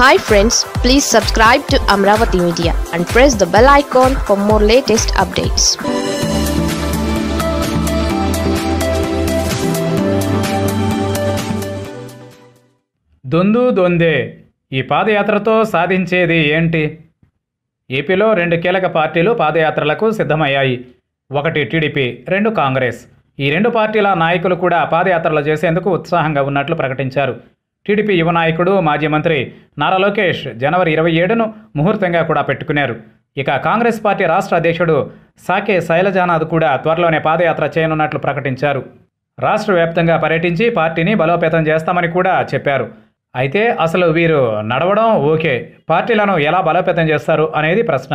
Hi friends, please subscribe to Amaravathi Media and press the bell icon for more latest updates. Dundu Dunde, ఈ పాదయాత్రతో సాధించేది ఏంటి? ఏపీలో రెండు కీలక పార్టీలు పాదయాత్రలకు సిద్ధమయ్యాయి. ఒకటి టీడీపీ, రెండు కాంగ్రెస్. ఈ రెండు పార్టీల నాయకులు కూడా పాదయాత్రలు చేసేందుకు ఉత్సాహంగా ఉన్నట్లు ప్రకటించారు. టీడీపీ యువ నాయకుడు మాజీ మంత్రి నారా లోకేష్ జనవరి 27ను ముహూర్తంగా కూడా పెట్టుకున్నారు. ఇక కాంగ్రెస్ పార్టీ రాష్ట్ర అధ్యక్షుడు సైలజానాథ్ కూడా త్వరలోనే పాదయాత్ర చేయనున్నట్లు ప్రకటించారు. రాష్ట్ర వ్యాప్తంగా పర్యటించి పార్టీని బలోపేతం చేస్తామని కూడా చెప్పారు. అయితే అసలు వీరు నడవడం ఓకే, పార్టీలను ఎలా బలోపేతం చేస్తారు అనేది ప్రశ్న.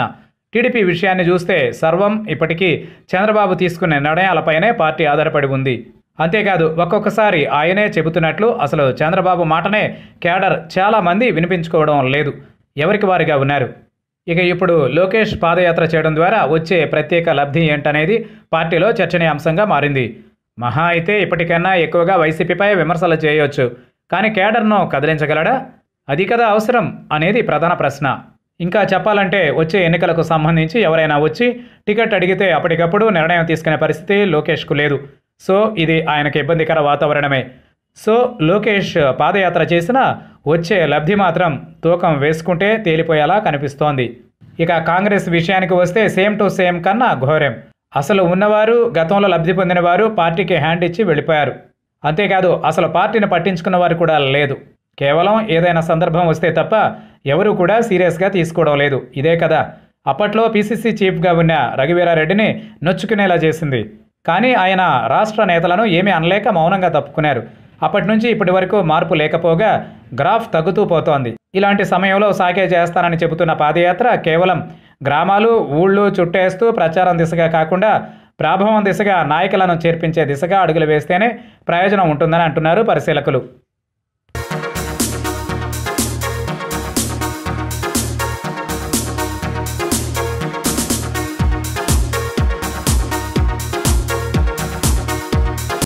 టీడీపీ విషయాన్ని చూస్తే సర్వం ఇప్పటికీ చంద్రబాబు తీసుకునే నిర్ణయాలపైనే పార్టీ ఆధారపడి ఉంది. అంతేకాదు ఒక్కొక్కసారి ఆయనే చెబుతున్నట్లు అసలు చంద్రబాబు మాటనే క్యాడర్ చాలామంది వినిపించుకోవడం లేదు, ఎవరికి వారిగా ఉన్నారు. ఇక ఇప్పుడు లోకేష్ పాదయాత్ర చేయడం ద్వారా వచ్చే ప్రత్యేక లబ్ధి ఏంటనేది పార్టీలో చర్చనీయాంశంగా మారింది. మహా అయితే ఇప్పటికన్నా ఎక్కువగా వైసీపీపై విమర్శలు చేయవచ్చు, కానీ కేడర్ను కదిలించగలడా? అది కదా అవసరం అనేది ప్రధాన ప్రశ్న. ఇంకా చెప్పాలంటే వచ్చే ఎన్నికలకు సంబంధించి ఎవరైనా వచ్చి టికెట్ అడిగితే అప్పటికప్పుడు నిర్ణయం తీసుకునే పరిస్థితి లోకేష్కు లేదు. సో ఇది ఆయనకు ఇబ్బందికర వాతావరణమే. సో లోకేష్ పాదయాత్ర చేసినా వచ్చే లబ్ధి మాత్రం తూకం వేసుకుంటే తేలిపోయేలా కనిపిస్తోంది. ఇక కాంగ్రెస్ విషయానికి వస్తే సేమ్ టు సేమ్ కన్నా ఘోరం. అసలు ఉన్నవారు, గతంలో లబ్ధి పొందిన వారు పార్టీకి హ్యాండ్ ఇచ్చి వెళ్ళిపోయారు. అంతేకాదు అసలు పార్టీని పట్టించుకున్న వారు కూడా లేదు. కేవలం ఏదైనా సందర్భం వస్తే తప్ప ఎవరూ కూడా సీరియస్గా తీసుకోవడం లేదు. ఇదే కదా అప్పట్లో పీసీసీ చీఫ్గా ఉన్న రఘువీరారెడ్డిని నొచ్చుకునేలా చేసింది. కానీ ఆయన రాష్ట్ర నేతలను ఏమీ అనలేక మౌనంగా తప్పుకున్నారు. అప్పటి నుంచి ఇప్పటి వరకు మార్పు లేకపోగా గ్రాఫ్ తగ్గుతూ పోతోంది. ఇలాంటి సమయంలో సాకే చేస్తానని చెబుతున్న పాదయాత్ర కేవలం గ్రామాలు, ఊళ్ళు చుట్టేస్తూ ప్రచారం దిశగా కాకుండా ప్రాభవం దిశగా నాయకులను చేర్పించే దిశగా అడుగులు వేస్తేనే ప్రయోజనం ఉంటుందని అంటున్నారు పరిశీలకులు.